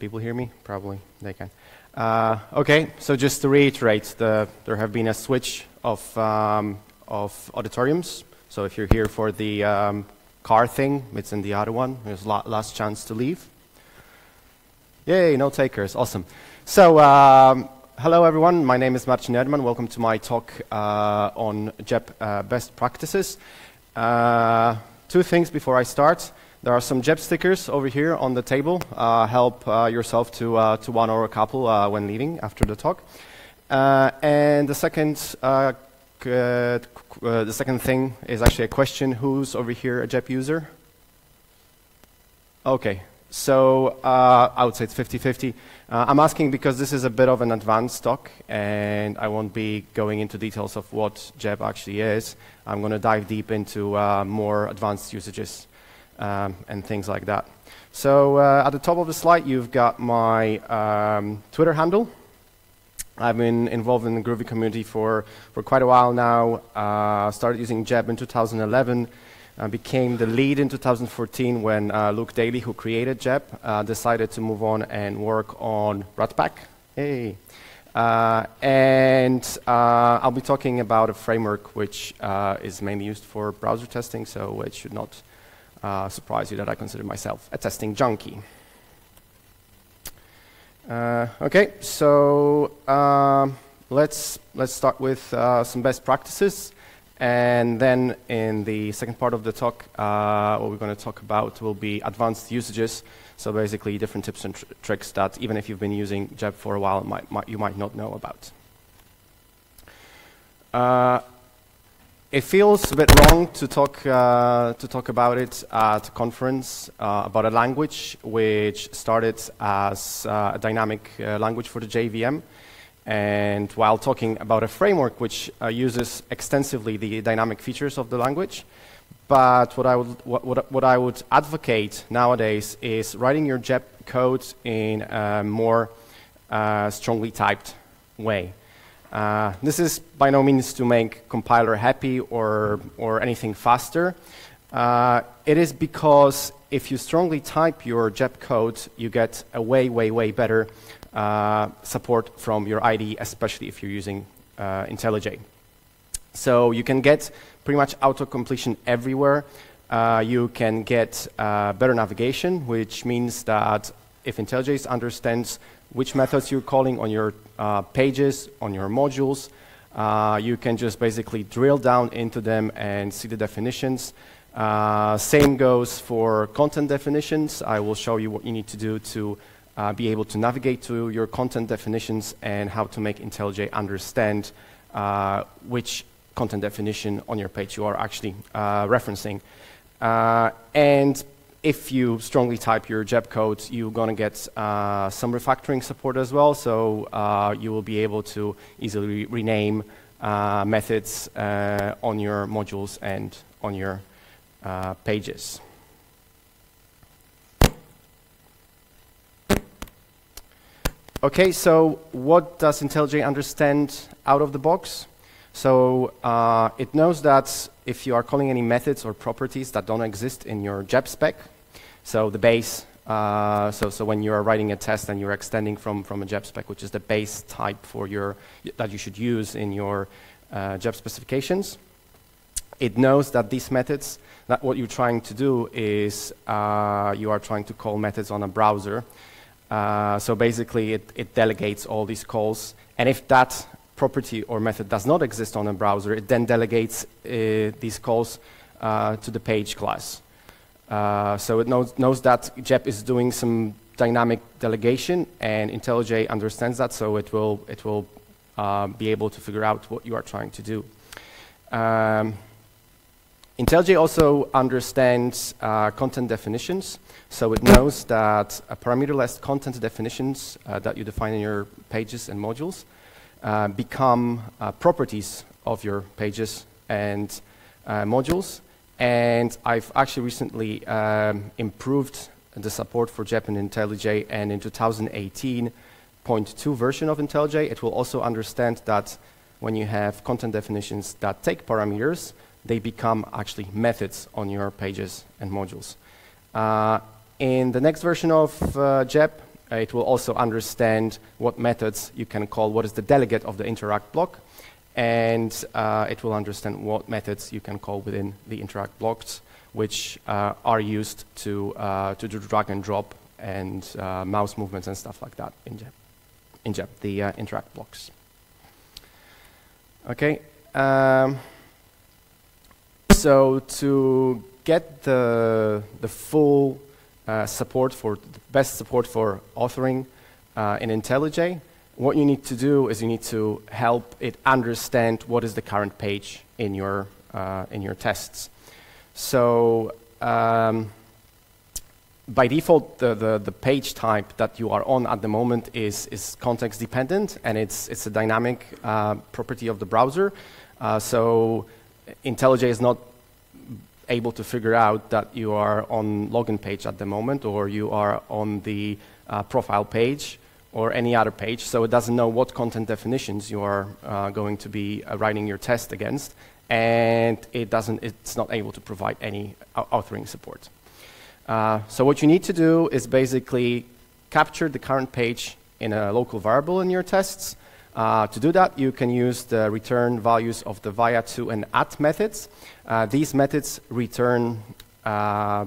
people hear me? Probably they can. Okay, so just to reiterate, there have been a switch of auditoriums. So if you're here for the car thing, it's in the other one. There's last chance to leave. Yay, no takers, awesome. So hello everyone, my name is Marcin Erdmann. Welcome to my talk on JEP best practices. Two things before I start. There are some JEP stickers over here on the table. Help yourself to one or a couple when leaving after the talk. And the second thing is actually a question. Who's over here a JEP user? Okay, so I would say it's 50-50. I'm asking because this is a bit of an advanced talk, and I won't be going into details of what JEP actually is. I'm going to dive deep into more advanced usages and things like that. So at the top of the slide, you've got my Twitter handle. I've been involved in the Groovy community for quite a while now. Started using JEP in 2011. Became the lead in 2014 when Luke Daly, who created JEP, decided to move on and work on Rat Pack. Hey. I'll be talking about a framework which is mainly used for browser testing, so it should not surprise you that I consider myself a testing junkie. Okay, so let's start with some best practices. And then in the second part of the talk, what we're going to talk about will be advanced usages. So basically different tips and tricks that even if you've been using JEP for a while, you might not know about. It feels a bit wrong to talk about it at a conference about a language which started as a dynamic language for the JVM. And while talking about a framework which uses extensively the dynamic features of the language, but what I would advocate nowadays is writing your JEP code in a more strongly typed way. This is by no means to make compiler happy or anything faster. It is because if you strongly type your JEP code, you get a way better support from your IDE, especially if you're using IntelliJ. So you can get pretty much auto-completion everywhere. You can get better navigation, which means that if IntelliJ understands which methods you're calling on your pages, on your modules, you can just basically drill down into them and see the definitions. Same goes for content definitions. I will show you what you need to do to be able to navigate to your content definitions and how to make IntelliJ understand which content definition on your page you are actually referencing. And if you strongly type your JEP code, you're going to get some refactoring support as well, so you will be able to easily rename methods on your modules and on your pages. Okay, so what does IntelliJ understand out of the box? So it knows that if you are calling any methods or properties that don't exist in your JEP spec, so the base, so when you are writing a test and you're extending from a JEP spec, which is the base type for your that you should use in your JEP specifications, it knows that these methods, that what you're trying to do is you are trying to call methods on a browser. So basically, it delegates all these calls, and if that property or method does not exist on a browser, it then delegates these calls to the page class. So it knows that JEP is doing some dynamic delegation, and IntelliJ understands that, so it will be able to figure out what you are trying to do. IntelliJ also understands content definitions, so it knows that parameterless content definitions that you define in your pages and modules become properties of your pages and modules. And I've actually recently improved the support for JEP in IntelliJ, and in 2018.2 version of IntelliJ, it will also understand that when you have content definitions that take parameters, they become actually methods on your pages and modules. In the next version of JEP, It will also understand what methods you can call, what is the delegate of the interact block, and it will understand what methods you can call within the interact blocks, which are used to do drag and drop and mouse movements and stuff like that in JEP, the interact blocks. Okay, so to get the full support for the best support for authoring in IntelliJ, what you need to do is you need to help it understand what is the current page in your tests. So by default, the page type that you are on at the moment is context dependent, and it's a dynamic property of the browser. So IntelliJ is not able to figure out that you are on login page at the moment, or you are on the profile page, or any other page. So it doesn't know what content definitions you are going to be writing your test against, and it's not able to provide any authoring support. So what you need to do is basically capture the current page in a local variable in your tests. To do that, you can use the return values of the via, to, and at methods. These methods return an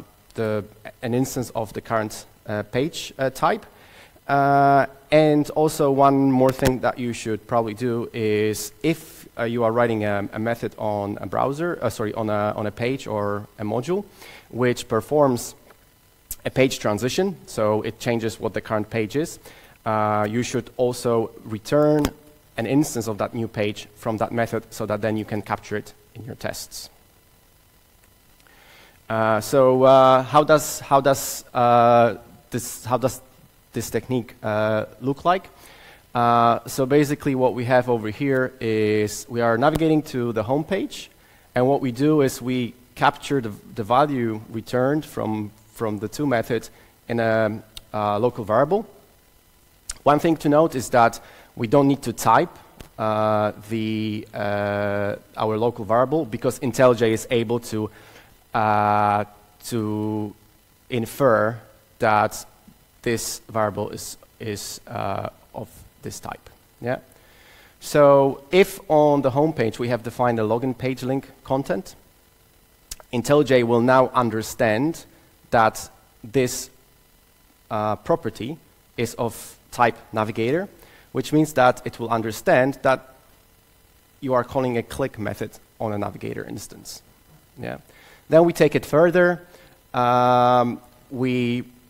instance of the current page type. And also one more thing that you should probably do is, if you are writing a method on a browser, on a page or a module, which performs a page transition, so it changes what the current page is, you should also return an instance of that new page from that method, so that then you can capture it in your tests. So how does this technique look like? So basically what we have over here is we are navigating to the home page, and what we do is we capture the value returned from the to method in a local variable. One thing to note is that we don't need to type our local variable, because IntelliJ is able to infer that this variable is of this type. Yeah. So if on the home page we have defined a login page link content, IntelliJ will now understand that this property is of type navigator, which means that it will understand that you are calling a click method on a navigator instance. Yeah. Then we take it further.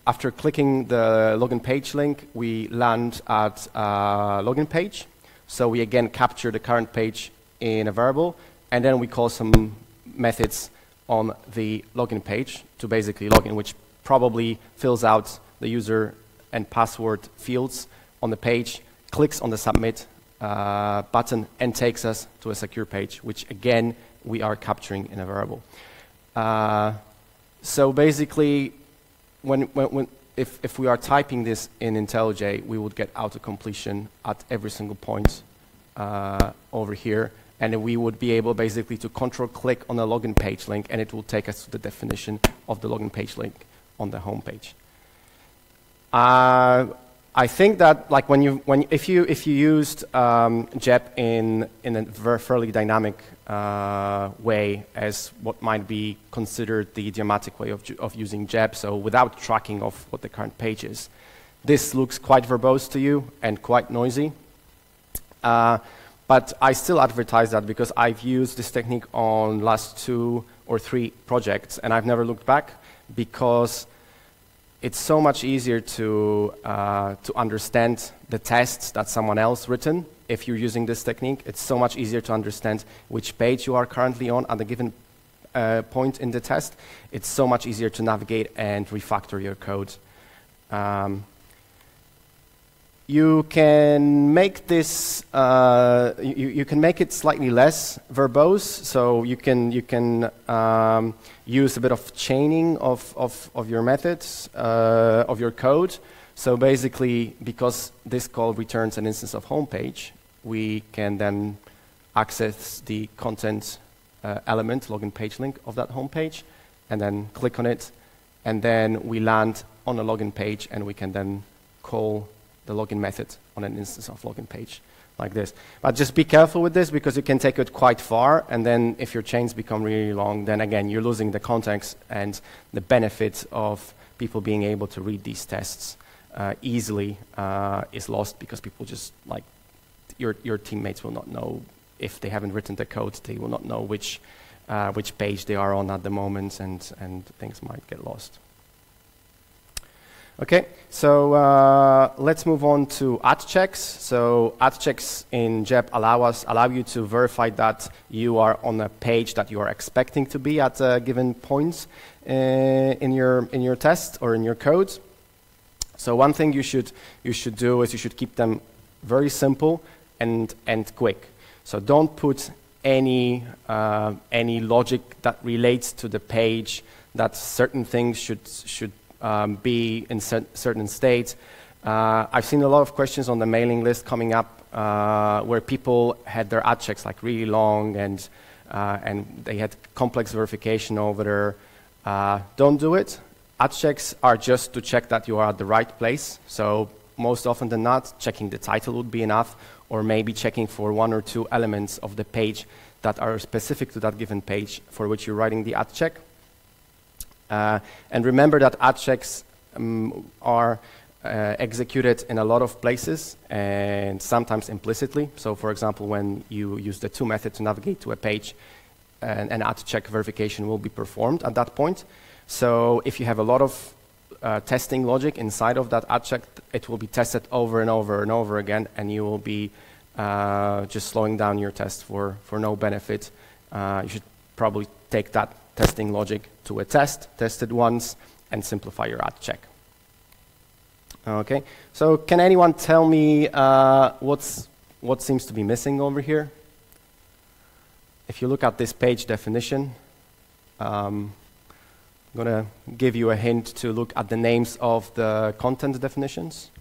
After clicking the login page link, we land at login page. So we again capture the current page in a variable, and then we call some methods on the login page to basically login, which probably fills out the user and password fields on the page, clicks on the submit button, and takes us to a secure page, which again we are capturing in a variable. So basically, if we are typing this in IntelliJ, we would get auto-completion at every single point over here, and we would be able basically to control-click on a login page link, and it will take us to the definition of the login page link on the home page. I think that, like, if you used JEP in a very fairly dynamic way, as what might be considered the idiomatic way of using JEP, so without tracking of what the current page is, this looks quite verbose to you and quite noisy. But I still advertise that, because I've used this technique on last 2 or 3 projects, and I've never looked back, because it's so much easier to understand the tests that someone else written if you're using this technique. It's so much easier to understand which page you are currently on at a given point in the test. It's so much easier to navigate and refactor your code. You can make this you can make it slightly less verbose, so you can use a bit of chaining of your methods of your code. So basically, because this call returns an instance of home page, we can then access the content element, login page link of that home page, and then click on it, and then we land on a login page, and we can then call the login method on an instance of login page like this. But just be careful with this, because you can take it quite far, and then if your chains become really long, then again, you're losing the context and the benefit of people being able to read these tests easily is lost, because people just, like, your teammates will not know if they haven't written the code, they will not know which page they are on at the moment, and things might get lost. Okay, so let's move on to at checks. So at checks in JEP allow you to verify that you are on a page that you are expecting to be at a given point in your test or in your code. So one thing you should do is you should keep them very simple and quick. So don't put any logic that relates to the page, that certain things should be in certain states. I've seen a lot of questions on the mailing list coming up where people had their at checks like really long and they had complex verification over there. Don't do it. At checks are just to check that you are at the right place. So most often than not, checking the title would be enough, or maybe checking for one or two elements of the page that are specific to that given page for which you're writing the at check. And remember that at checks are executed in a lot of places and sometimes implicitly. So for example, when you use the to method to navigate to a page, an at check verification will be performed at that point. So if you have a lot of testing logic inside of that at check, it will be tested over and over and over again, and you will be just slowing down your test for no benefit. You should probably take that testing logic to a test, test it once, and simplify your at check. Okay, so can anyone tell me what seems to be missing over here? If you look at this page definition, I'm going to give you a hint to look at the names of the content definitions.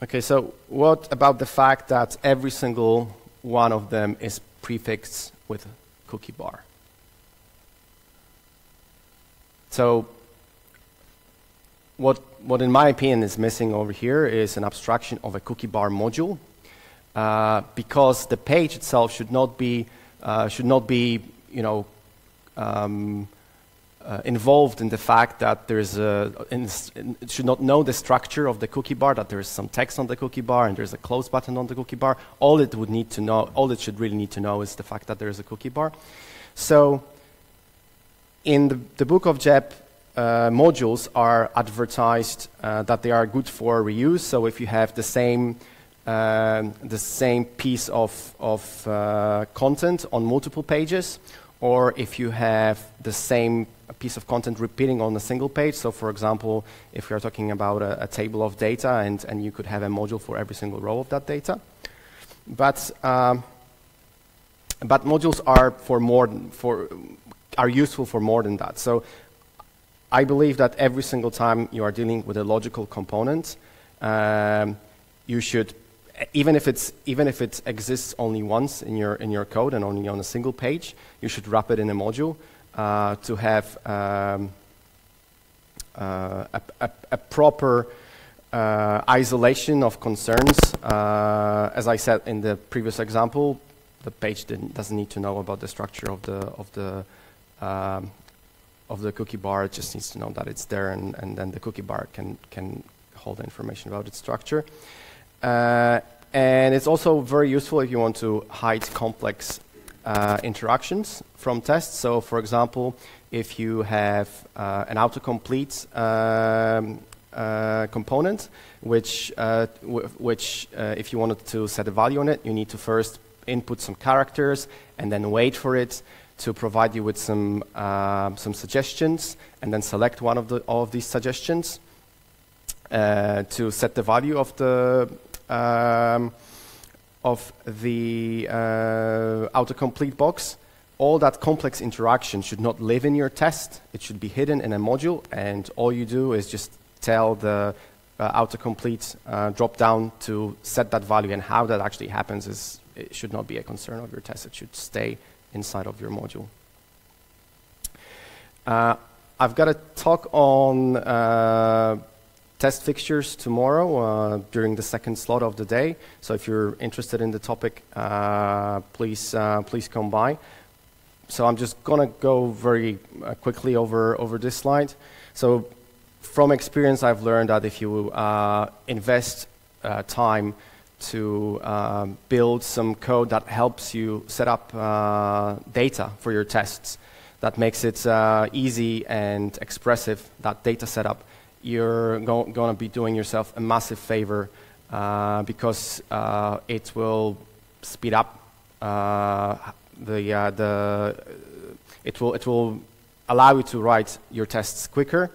Okay, so what about the fact that every single one of them is prefixed with cookie bar? So what in my opinion is missing over here is an abstraction of a cookie bar module, because the page itself should not be involved in the fact that there is it should not know the structure of the cookie bar, that there is some text on the cookie bar and there is a close button on the cookie bar. All it would need to know, all it should really need to know, is the fact that there is a cookie bar. So in the book of JEP, modules are advertised that they are good for reuse. So if you have the same piece of content on multiple pages, or if you have the same piece of content repeating on a single page. So for example, if you're talking about a table of data, and you could have a module for every single row of that data. But modules are useful for more than that. So I believe that every single time you are dealing with a logical component, you should, even if it exists only once in your code and only on a single page, you should wrap it in a module to have a proper isolation of concerns. As I said in the previous example, the page doesn't need to know about the structure of the cookie bar. It just needs to know that it's there, and then the cookie bar can hold information about its structure. And it's also very useful if you want to hide complex interactions from tests. So for example, if you have an autocomplete component, which if you wanted to set a value on it, you need to first input some characters and then wait for it to provide you with some suggestions, and then select one of all of these suggestions to set the value of the autocomplete box. All that complex interaction should not live in your test. It should be hidden in a module, and all you do is just tell the autocomplete drop-down to set that value, and how that actually happens is, it should not be a concern of your test. It should stay inside of your module. I've got a talk on test fixtures tomorrow during the second slot of the day. So if you're interested in the topic, please come by. So I'm just gonna go very quickly over this slide. So from experience, I've learned that if you invest time to build some code that helps you set up data for your tests, that makes it easy and expressive, that data setup, you're going to be doing yourself a massive favor because it will speed up it will allow you to write your tests quicker,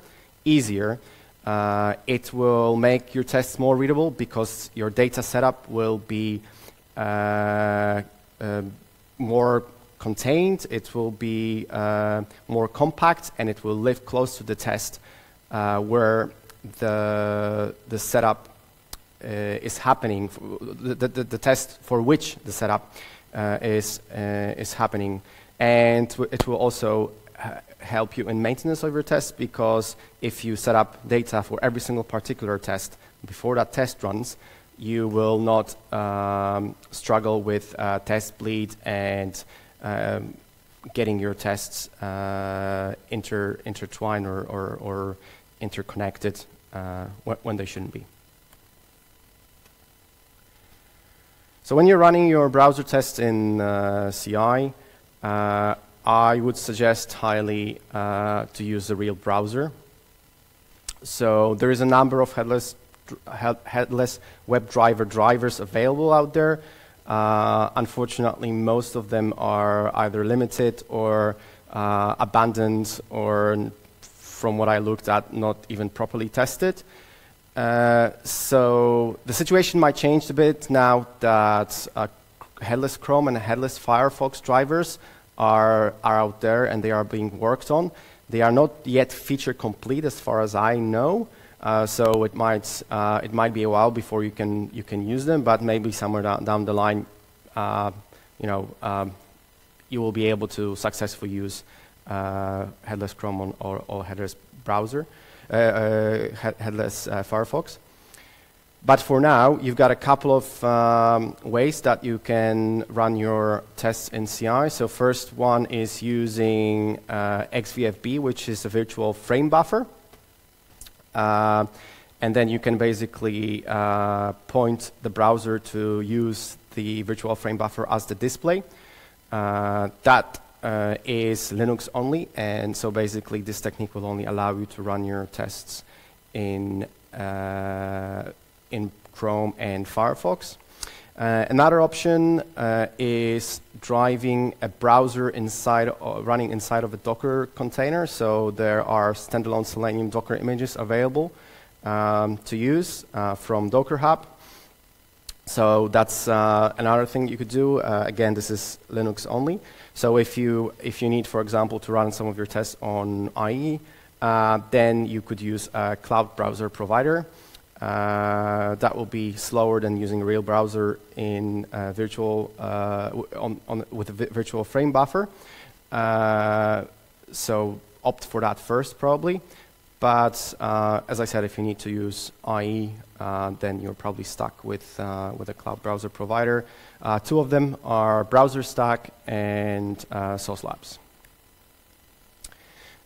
easier. It will make your tests more readable because your data setup will be more contained, it will be more compact, and it will live close to the test where the setup is happening, the test for which the setup is happening. And it will also help you in maintenance of your test, because if you set up data for every single particular test before that test runs, you will not struggle with test bleed and getting your tests intertwined or interconnected when they shouldn't be. So when you're running your browser tests in CI, I would suggest highly to use the real browser. So there is a number of headless WebDriver drivers available out there. Unfortunately, most of them are either limited or abandoned, or from what I looked at, not even properly tested. So the situation might change a bit now that headless Chrome and headless Firefox drivers are out there, and they are being worked on. They are not yet feature complete as far as I know, so it might be a while before you can use them, but maybe somewhere down the line you will be able to successfully use headless Chrome or headless browser, headless Firefox. But for now, you've got a couple of ways that you can run your tests in CI. So first one is using XVFB, which is a virtual frame buffer. And then you can basically point the browser to use the virtual frame buffer as the display. That is Linux only, and so basically this technique will only allow you to run your tests in Chrome and Firefox. Another option is driving a browser running inside of a Docker container. So there are standalone Selenium Docker images available to use from Docker Hub. So that's another thing you could do. Again, this is Linux only. So if you need, for example, to run some of your tests on IE, then you could use a cloud browser provider. That will be slower than using a real browser in with a virtual frame buffer. So opt for that first, probably. But as I said, if you need to use IE, then you're probably stuck with a cloud browser provider. Two of them are Browser Stack and Sauce Labs.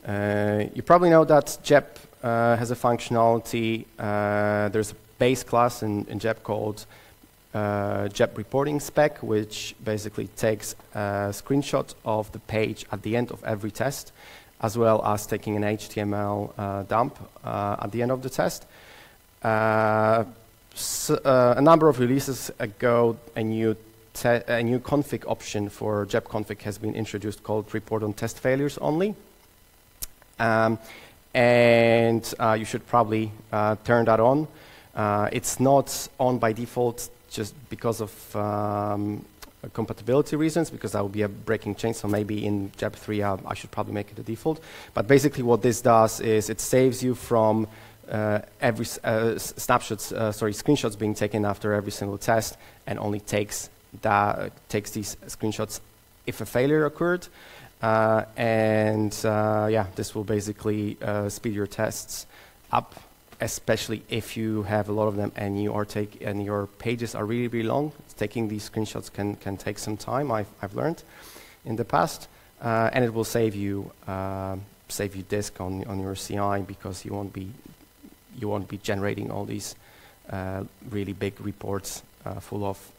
You probably know that JEP has a functionality. There's a base class in JEP called JEP reporting spec, which basically takes a screenshot of the page at the end of every test, as well as taking an HTML dump at the end of the test. A number of releases ago, a new config option for JEP config has been introduced called report on test failures only. You should probably turn that on. It's not on by default just because of compatibility reasons, because that would be a breaking change, so maybe in JEP 3 I should probably make it a default. But basically what this does is it saves you from every snapshots, screenshots being taken after every single test, and only takes takes these screenshots if a failure occurred. Yeah, this will basically speed your tests up, especially if you have a lot of them and you are and your pages are really, really long. Taking these screenshots can take some time. I've learned in the past, and it will save you disk on your CI, because you won't be generating all these really big reports full of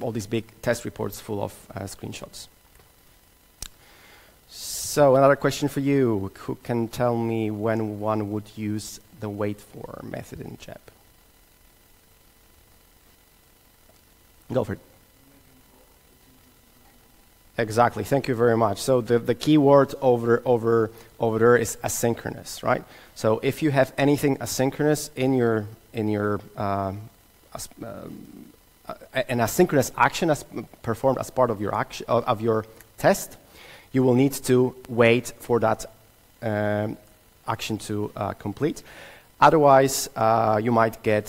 all these big test reports full of screenshots. So another question for you: who can tell me when one would use the wait for method in JEP? Go for it. Exactly. Thank you very much. So the key word over there is asynchronous, right? So if you have anything asynchronous in your an asynchronous action as performed as part of your action of your test, you will need to wait for that action to complete. Otherwise, you might get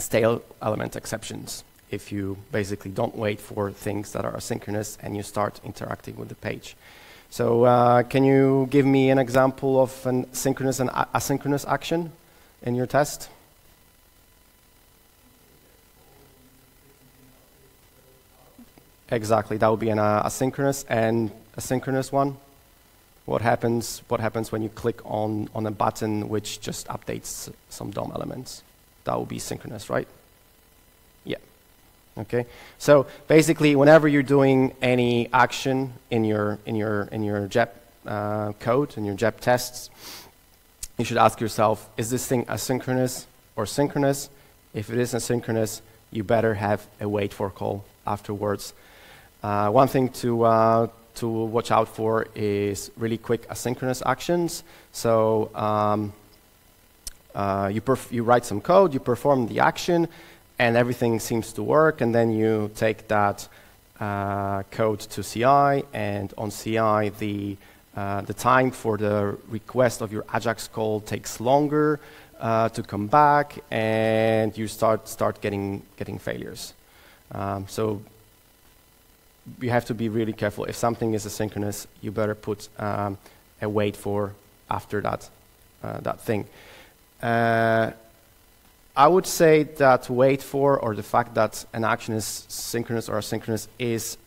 stale element exceptions if you basically don't wait for things that are asynchronous and you start interacting with the page. So can you give me an example of an synchronous and asynchronous action in your test? Exactly, that would be an asynchronous and asynchronous one. What happens when you click on a button which just updates some DOM elements? That would be synchronous, right? Yeah. Okay. So basically, whenever you're doing any action in your JEP code, in your JEP tests, you should ask yourself: is this thing asynchronous or synchronous? If it is asynchronous, you better have a wait for call afterwards. One thing to watch out for is really quick asynchronous actions. So you write some code, you perform the action, and everything seems to work, and then you take that code to CI, and on CI the time for the request of your AJAX call takes longer to come back, and you start getting failures. So you have to be really careful. If something is asynchronous, you better put a wait for after that that thing. I would say that wait for, or the fact that an action is synchronous or asynchronous, is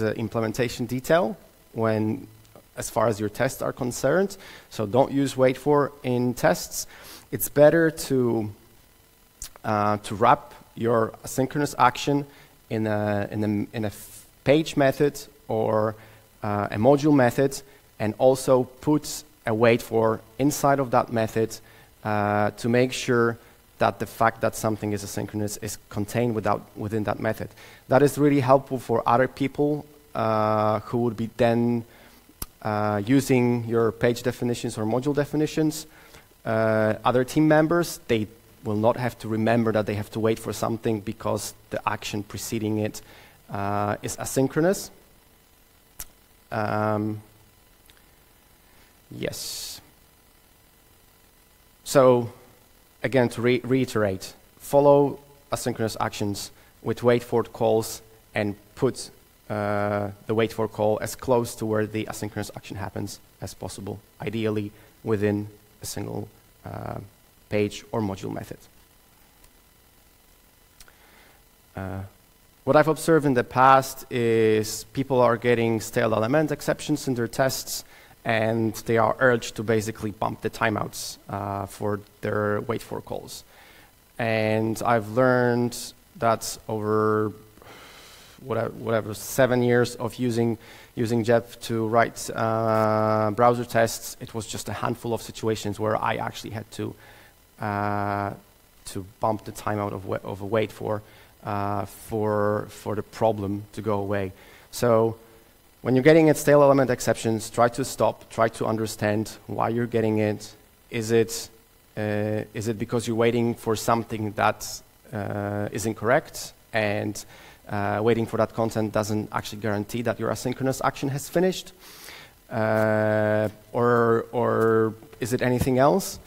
an implementation detail when, as far as your tests are concerned. So don't use wait for in tests. It's better to wrap your asynchronous action in a page method or a module method, and also put a wait for inside of that method to make sure that the fact that something is asynchronous is contained within that method. That is really helpful for other people who would be then using your page definitions or module definitions. Other team members, they will not have to remember that they have to wait for something because the action preceding it is asynchronous. Yes. So, again, to reiterate, follow asynchronous actions with wait for calls, and put the wait for call as close to where the asynchronous action happens as possible, ideally within a single page or module method. What I've observed in the past is people are getting stale element exceptions in their tests, and they are urged to basically bump the timeouts for their wait for calls. And I've learned that over whatever 7 years of using JEP to write browser tests, it was just a handful of situations where I actually had to bump the timeout of a wait for the problem to go away. So when you're getting at stale element exceptions, try to stop, try to understand why you're getting it. Is it because you're waiting for something that is incorrect, and waiting for that content doesn't actually guarantee that your asynchronous action has finished? or is it anything else?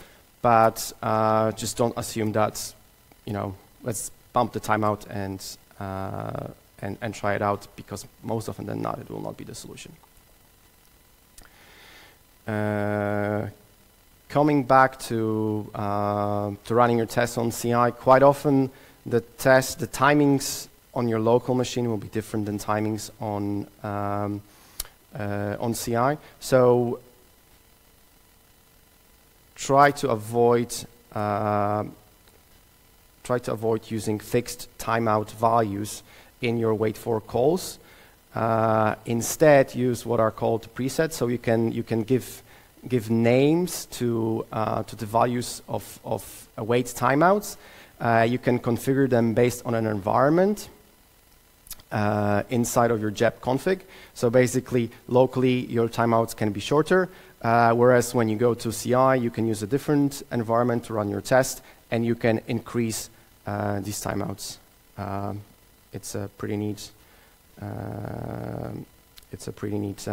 But just don't assume that, you know, let's bump the timeout and try it out, because most often than not, it will not be the solution. Coming back to running your tests on CI, quite often the timings on your local machine will be different than timings on CI. So try to avoid using fixed timeout values in your wait for calls. Instead, use what are called presets. So you can give names to the values of await timeouts. You can configure them based on an environment inside of your JEP config. So basically, locally, your timeouts can be shorter, whereas when you go to CI, you can use a different environment to run your test, and you can increase these timeouts. It's a pretty neat.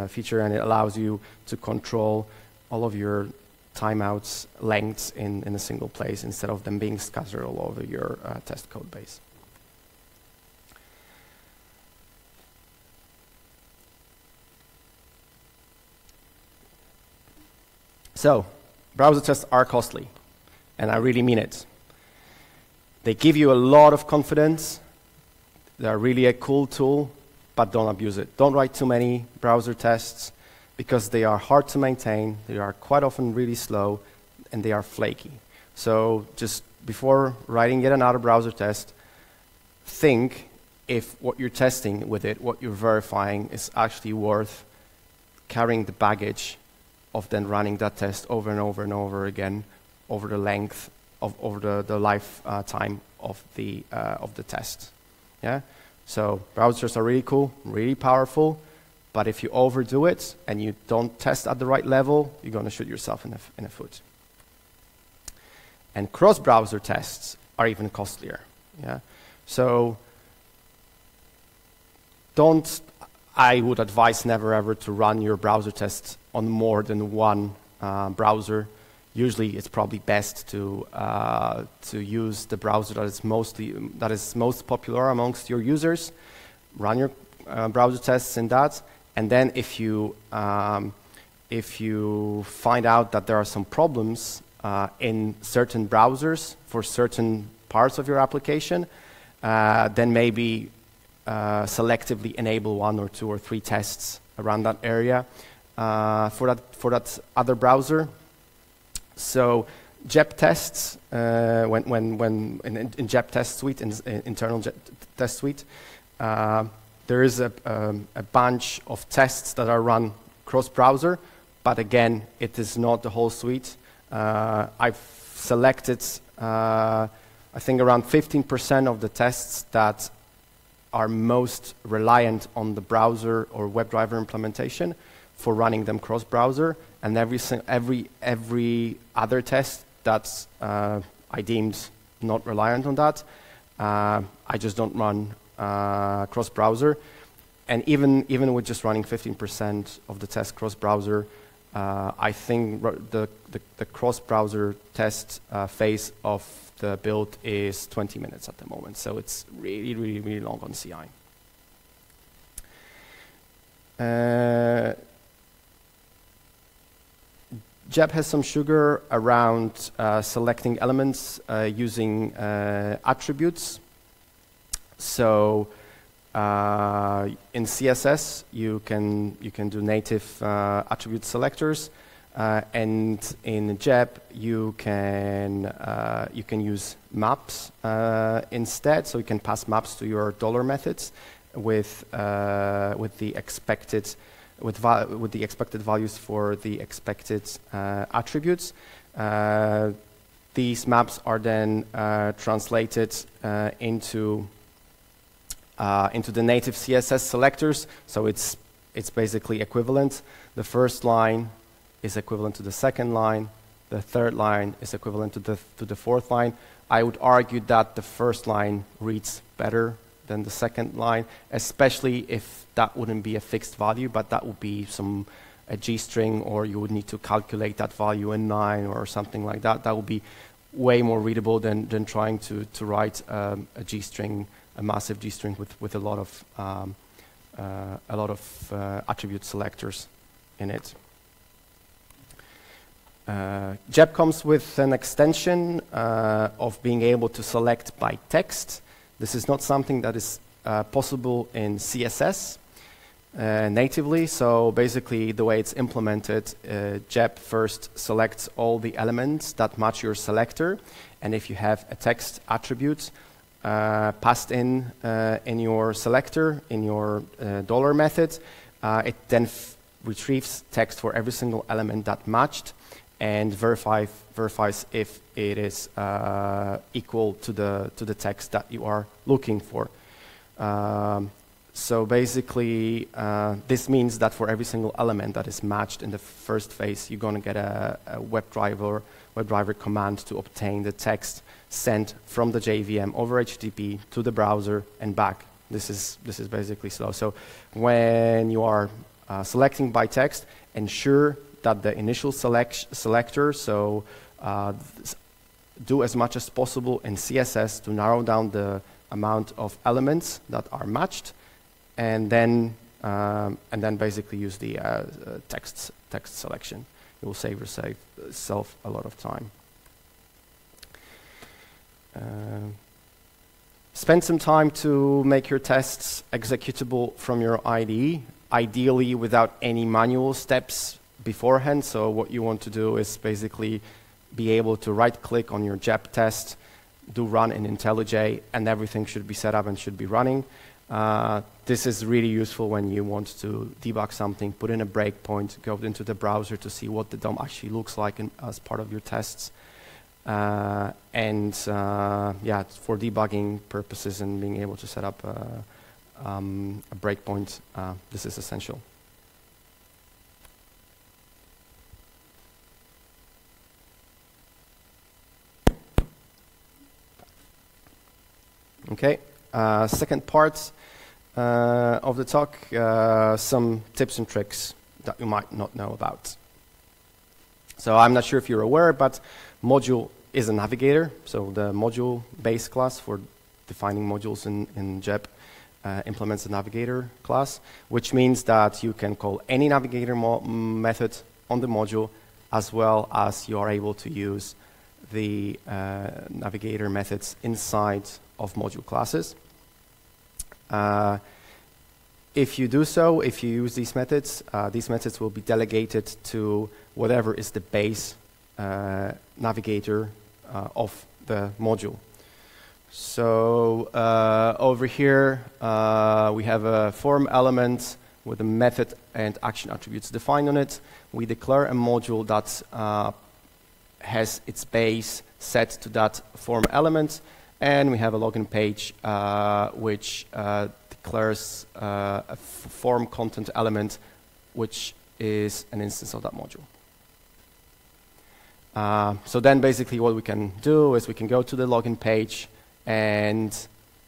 Feature, and it allows you to control all of your timeouts lengths in a single place instead of them being scattered all over your test code base. So, browser tests are costly, and I really mean it. They give you a lot of confidence. They're really a cool tool, but don't abuse it. Don't write too many browser tests, because they are hard to maintain, they are quite often really slow, and they are flaky. So just before writing yet another browser test, think if what you're testing with it, what you're verifying, is actually worth carrying the baggage of then running that test over and over and over again over the length of over the lifetime of the test. Yeah. So browsers are really cool, really powerful, but if you overdo it and you don't test at the right level, you're going to shoot yourself in the foot. And cross-browser tests are even costlier. Yeah. So I would advise never ever to run your browser tests on more than one browser. Usually, it's probably best to use the browser that is most popular amongst your users. Run your browser tests in that, and then if you find out that there are some problems in certain browsers for certain parts of your application, then maybe selectively enable one or two or three tests around that area for that other browser. So JEP tests, when in JEP test suite, in internal JEP test suite, there is a bunch of tests that are run cross-browser, but again, it is not the whole suite. I've selected, I think, around 15% of the tests that are most reliant on the browser or WebDriver implementation for running them cross-browser, and every other test that I deemed not reliant on that, I just don't run cross-browser. And even with just running 15% of the test cross-browser, I think the cross-browser test phase of the build is 20 minutes at the moment. So it's really, really, really long on CI. JEP has some sugar around selecting elements using attributes. So in CSS, you can do native attribute selectors, and in JEP you can use maps instead. So you can pass maps to your dollar methods with the expected values for the expected attributes. These maps are then translated into the native CSS selectors, so it's basically equivalent. The first line is equivalent to the second line. The third line is equivalent to the fourth line. I would argue that the first line reads better than the second line, especially if that wouldn't be a fixed value, but that would be some a G-string, or you would need to calculate that value in 9 or something like that. That would be way more readable than trying to write a G-string, a massive G-string with a lot of attribute selectors in it. JEP comes with an extension of being able to select by text. This is not something that is possible in CSS natively, so basically the way it's implemented, JEP first selects all the elements that match your selector, and if you have a text attribute passed in your selector, in your dollar method, it then retrieves text for every single element that matched, and verifies if it is equal to the text that you are looking for. So basically, this means that for every single element that is matched in the first phase, you're going to get a WebDriver command to obtain the text sent from the JVM over HTTP to the browser and back. This is basically slow. So when you are selecting by text, ensure that the initial selector, so do as much as possible in CSS to narrow down the amount of elements that are matched, and then basically use the text selection. You will save yourself a lot of time. Spend some time to make your tests executable from your IDE, ideally without any manual steps beforehand. So what you want to do is basically be able to right-click on your JEP test, do run in IntelliJ, and everything should be set up and should be running. This is really useful when you want to debug something, put in a breakpoint, go into the browser to see what the DOM actually looks like as part of your tests. Yeah, for debugging purposes and being able to set up a breakpoint, this is essential. Okay, second part of the talk, some tips and tricks that you might not know about. So I'm not sure if you're aware, but module is a navigator. So the module-based class for defining modules in JEP implements a navigator class, which means that you can call any navigator method on the module, as well as you are able to use the navigator methods inside of module classes. If you do so, if you use these methods will be delegated to whatever is the base navigator of the module. So over here we have a form element with a method and action attributes defined on it. We declare a module that has its base set to that form element. And we have a login page which declares a form content element, which is an instance of that module. So then basically what we can do is we can go to the login page, and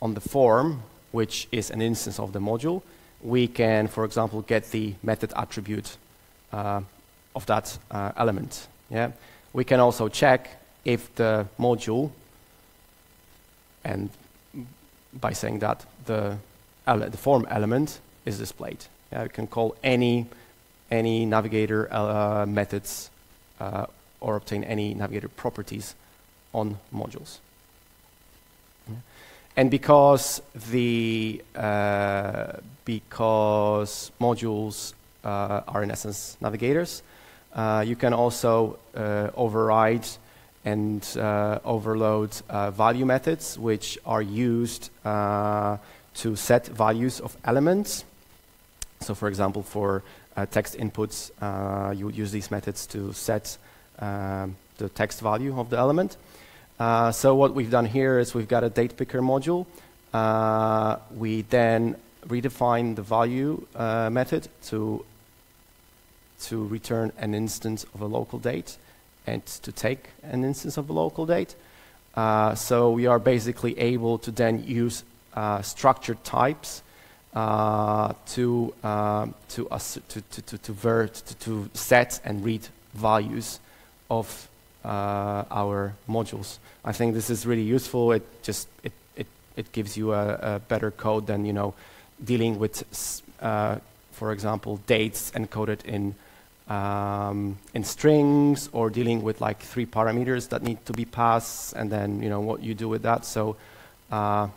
on the form, which is an instance of the module, we can, for example, get the method attribute of that element. Yeah? We can also check if the module, and by saying that, the form element is displayed. Yeah, you can call any navigator methods or obtain any navigator properties on modules. Yeah. And because modules are in essence navigators, you can also override and overload value methods, which are used to set values of elements. So for example, for text inputs, you would use these methods to set the text value of the element. So what we've done here is we've got a date picker module. We then redefine the value method to return an instance of a local date, and to take an instance of a local date. So we are basically able to then use structured types to set and read values of our modules. I think this is really useful. It gives you a better code than, you know, dealing with, for example, dates encoded in strings, or dealing with like 3 parameters that need to be passed, and then, you know, what you do with that. So I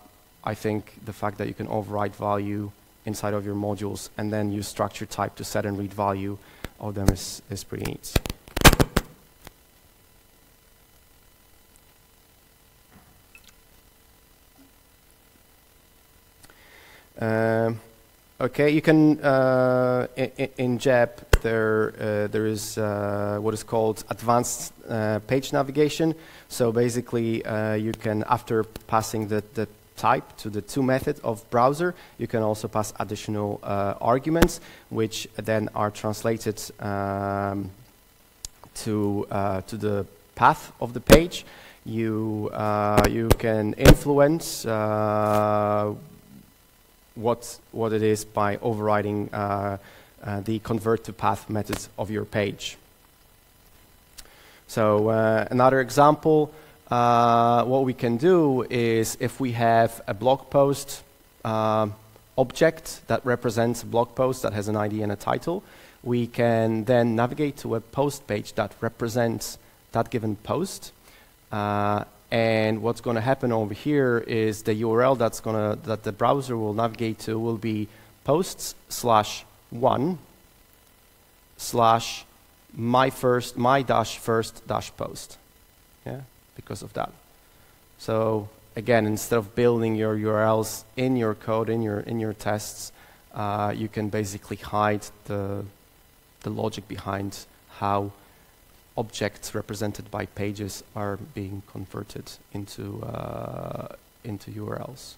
think the fact that you can override value inside of your modules and then use structure type to set and read value of them is pretty neat. Okay, you can in JEP there is what is called advanced page navigation. So basically, you can, after passing the type to the to method of browser, you can also pass additional arguments, which then are translated to the path of the page. You can influence what it is by overriding the convert to path methods of your page. So another example, what we can do is, if we have a blog post object that represents a blog post that has an ID and a title, we can then navigate to a post page that represents that given post. And what's going to happen over here is the URL that the browser will navigate to will be posts/1/my-first-post. Yeah, because of that. So again, instead of building your URLs in your code, in your tests, you can basically hide the logic behind how objects represented by pages are being converted into URLs.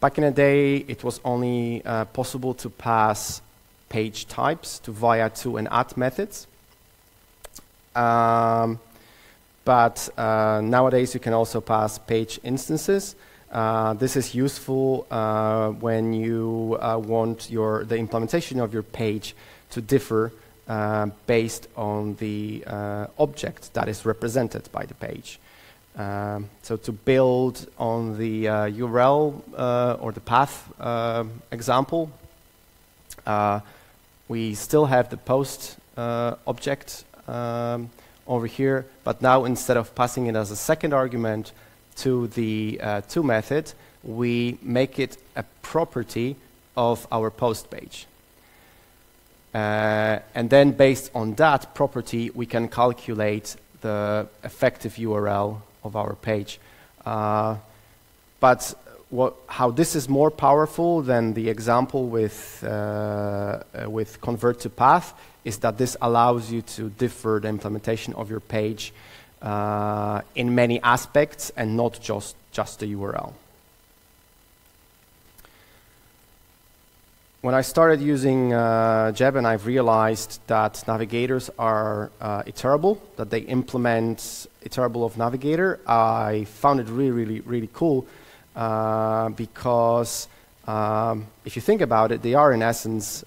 Back in the day, it was only possible to pass page types via to and at methods. But nowadays, you can also pass page instances. This is useful when you want the implementation of your page to differ based on the object that is represented by the page. So to build on the URL or the path example, we still have the post object over here, but now, instead of passing it as a second argument to the to method, we make it a property of our post page. And then, based on that property, we can calculate the effective URL of our page. But how this is more powerful than the example with convert to path is that this allows you to differ the implementation of your page in many aspects, and not just the URL. When I started using JEP, and I've realized that navigators are iterable, that they implement iterable of navigator, I found it really, really, really cool because if you think about it, they are in essence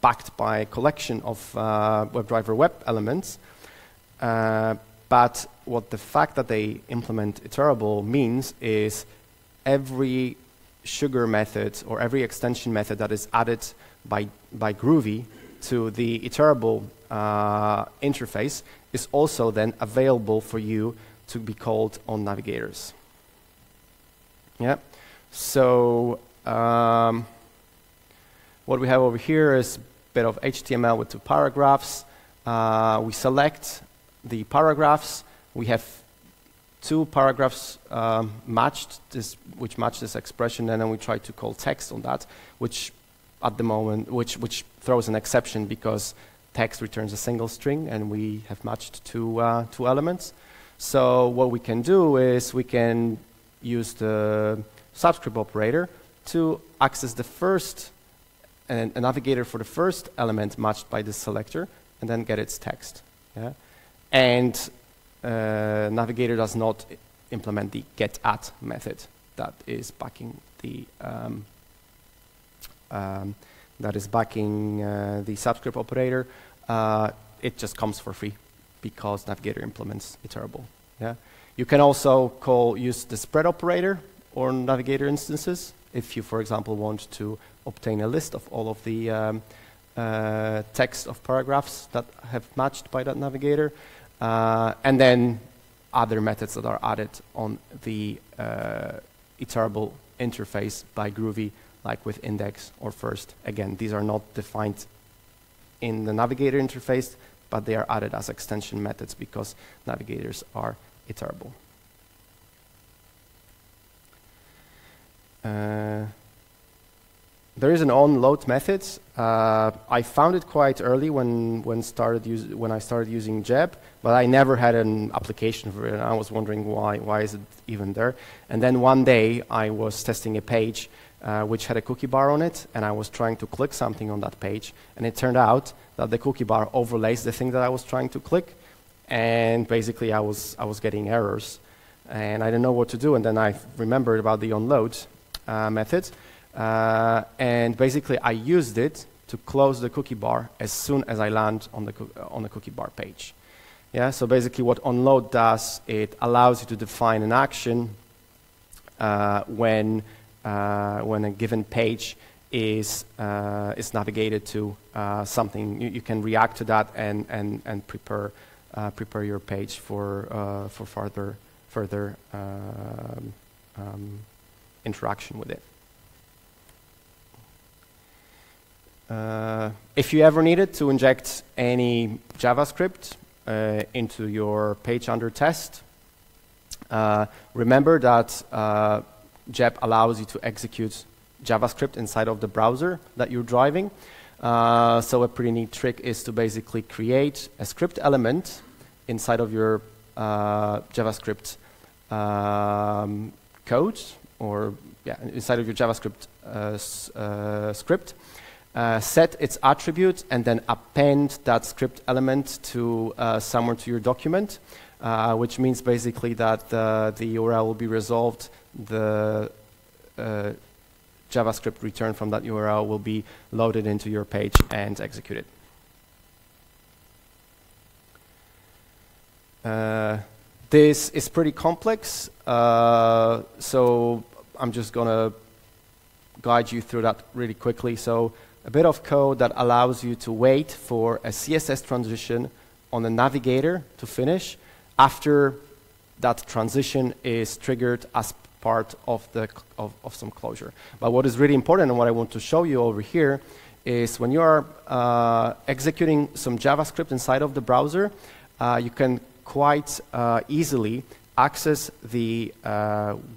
backed by a collection of WebDriver web elements. But what the fact that they implement iterable means is every sugar method or every extension method that is added by Groovy to the iterable interface is also then available for you to be called on navigators. Yeah. So what we have over here is a bit of HTML with 2 paragraphs. We select the paragraphs. We have 2 paragraphs which match this expression, and then we try to call text on that, which at the moment, which throws an exception because text returns a single string, and we have matched 2 elements. So what we can do is we can use the subscript operator to access the first and a navigator for the first element matched by this selector, and then get its text. Yeah, and navigator does not implement the get at method. that is backing the the subscript operator. It just comes for free because Navigator implements iterable. Yeah, you can also use the spread operator or Navigator instances if you, for example, want to obtain a list of all of the text of paragraphs that have matched by that Navigator, and then other methods that are added on the iterable interface by Groovy, like with index or first. Again, these are not defined in the Navigator interface, but they are added as extension methods because Navigators are iterable. There is an onload method. I found it quite early when I started using JEP, but I never had an application for it, and I was wondering why is it even there. And then one day I was testing a page which had a cookie bar on it, and I was trying to click something on that page, and it turned out that the cookie bar overlays the thing that I was trying to click, and basically I was getting errors, and I didn't know what to do. And then I remembered about the onload method. And basically I used it to close the cookie bar as soon as I land on the cookie bar page. Yeah, so basically what onload does, it allows you to define an action when a given page is navigated to something. You can react to that and prepare your page for further interaction with it. If you ever needed to inject any JavaScript into your page under test, remember that JEP allows you to execute JavaScript inside of the browser that you're driving. So a pretty neat trick is to basically create a script element inside of your JavaScript code, or yeah, inside of your JavaScript script. Set its attribute and then append that script element to somewhere to your document, which means basically that the URL will be resolved, the JavaScript return from that URL will be loaded into your page and executed. This is pretty complex, so I'm just gonna guide you through that really quickly. So a bit of code that allows you to wait for a CSS transition on the Navigator to finish. After that transition is triggered as part of some closure. But what is really important and what I want to show you over here is when you are executing some JavaScript inside of the browser, you can quite easily access the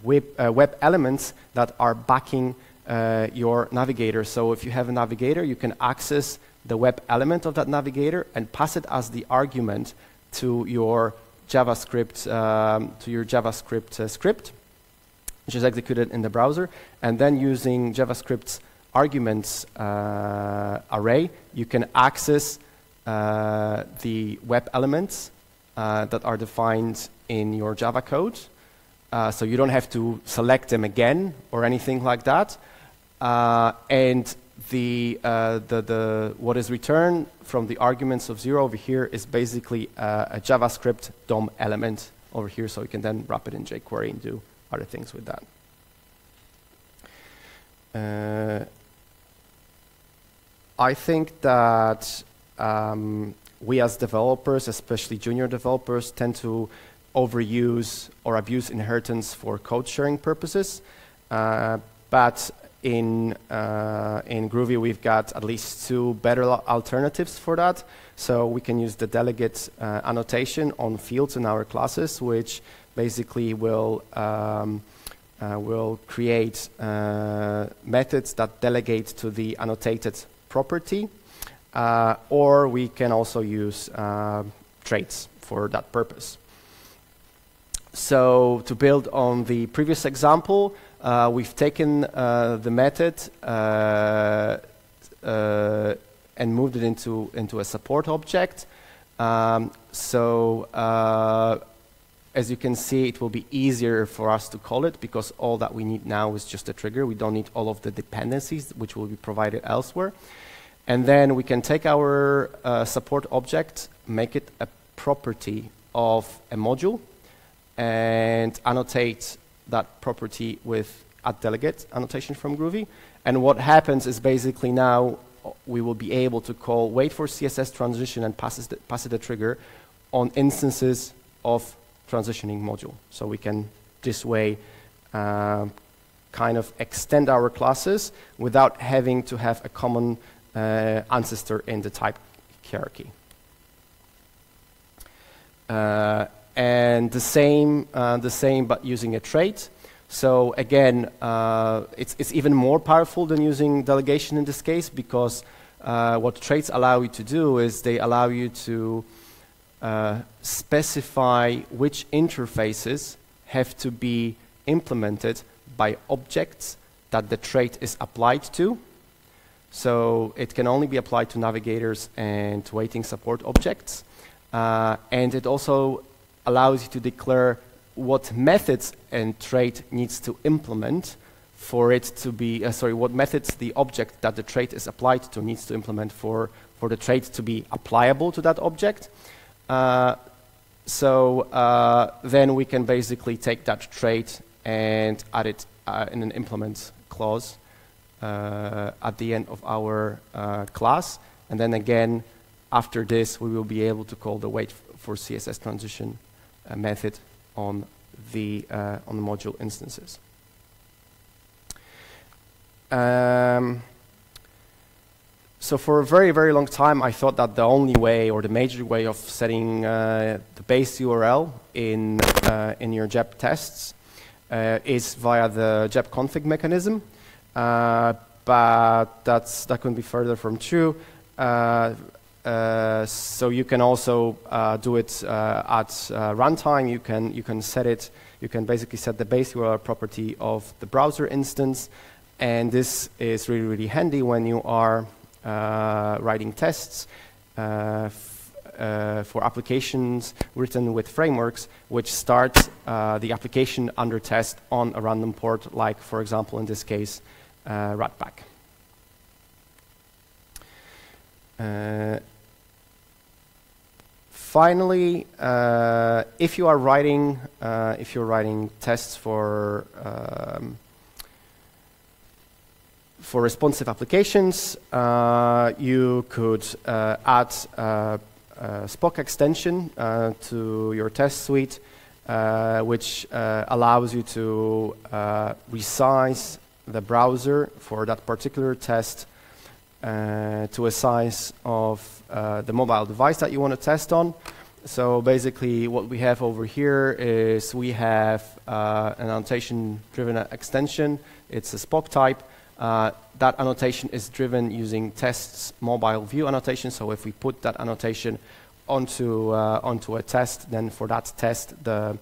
web elements that are backing your Navigator. So if you have a Navigator, you can access the web element of that Navigator and pass it as the argument to your JavaScript script, which is executed in the browser. And then using JavaScript's arguments array, you can access the web elements that are defined in your Java code. So you don't have to select them again or anything like that. And what is returned from the arguments of 0 over here is basically a JavaScript DOM element over here, so you can then wrap it in jQuery and do other things with that. I think that we as developers, especially junior developers, tend to overuse or abuse inheritance for code sharing purposes. But in Groovy, we've got at least two better alternatives for that. So we can use the delegate annotation on fields in our classes, which basically will create methods that delegate to the annotated property. Or we can also use traits for that purpose. So to build on the previous example, we've taken the method and moved it into a support object. So As you can see, it will be easier for us to call it because all that we need now is just a trigger. We don't need all of the dependencies, which will be provided elsewhere. And then we can take our support object, make it a property of a module, and annotate that property with @delegate annotation from Groovy. And what happens is basically now we will be able to call wait for CSS transition and pass it a trigger on instances of transitioning module. So we can this way kind of extend our classes without having to have a common ancestor in the type hierarchy. And the same, but using a trait. So again, it's even more powerful than using delegation in this case, because what traits allow you to do is they allow you to specify which interfaces have to be implemented by objects that the trait is applied to. So it can only be applied to navigators and waiting support objects. And it also allows you to declare what methods and trait needs to implement for it to be, what methods the object that the trait is applied to needs to implement for the trait to be applicable to that object. Then we can basically take that trait and add it in an implement clause at the end of our class. And then again, after this, we will be able to call the wait for CSS transition method on the module instances. So for a very, very long time, I thought that the only way or the major way of setting the base URL in your JEP tests is via the JEP config mechanism, but that couldn't be further from true. So you can also do it at runtime. You can set it. You can basically set the base URL property of the browser instance, and this is really, really handy when you are writing tests for applications written with frameworks, which start the application under test on a random port, like for example in this case, Rat Pack. Finally, if you're writing tests for responsive applications, you could add a Spock extension to your test suite, which allows you to resize the browser for that particular test to a size of the mobile device that you want to test on. So basically what we have over here is we have an annotation-driven extension. It's a Spock type. That annotation is driven using tests mobile view annotation. So if we put that annotation onto a test, then for that test the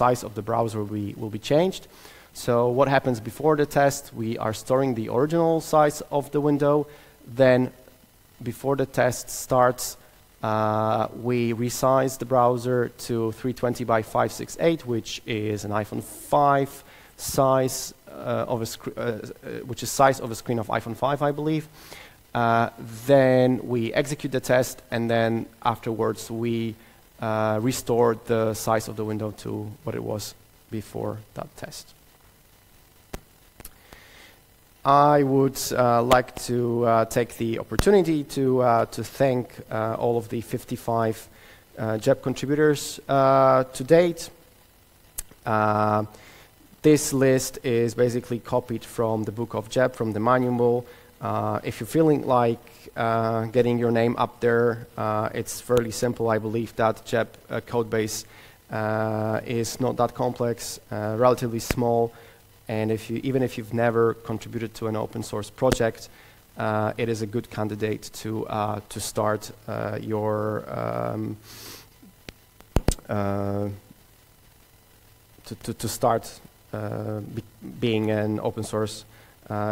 size of the browser will be changed. So what happens before the test? We are storing the original size of the window. Then before the test starts, we resize the browser to 320 by 568, which is an iPhone 5 size which is size of a screen of iPhone 5, I believe. Then we execute the test, and then afterwards we restore the size of the window to what it was before that test. I would like to take the opportunity to thank all of the 55 JEP contributors to date. This list is basically copied from the book of JEP, from the manual. If you're feeling like getting your name up there, it's fairly simple. I believe that JEP codebase is not that complex, relatively small. And if you, even if you've never contributed to an open source project, it is a good candidate to start being an open source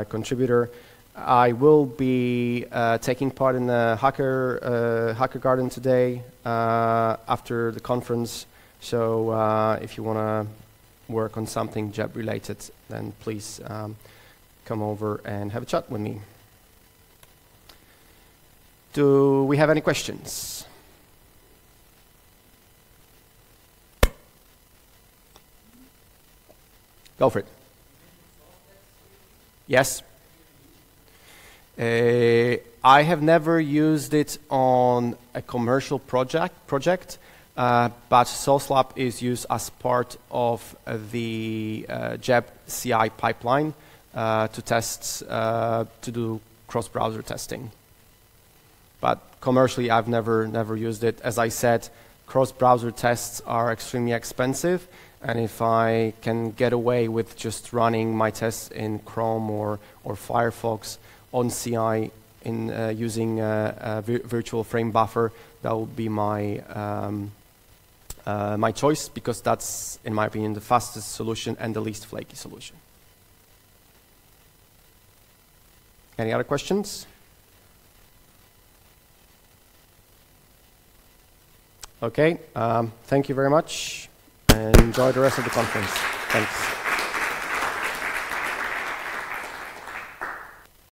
contributor. I will be taking part in the hacker garden today after the conference. So if you want to work on something JEP related, then please come over and have a chat with me. Do we have any questions? Go for it. Yes. I have never used it on a commercial project, but Sauce Lab is used as part of the JEP CI pipeline to test, to do cross-browser testing. But commercially, I've never used it. As I said, cross-browser tests are extremely expensive, and if I can get away with just running my tests in Chrome or Firefox on CI in using a virtual frame buffer, that would be my my choice, because that's, in my opinion, the fastest solution and the least flaky solution. Any other questions? Okay, thank you very much, and enjoy the rest of the conference. Thanks.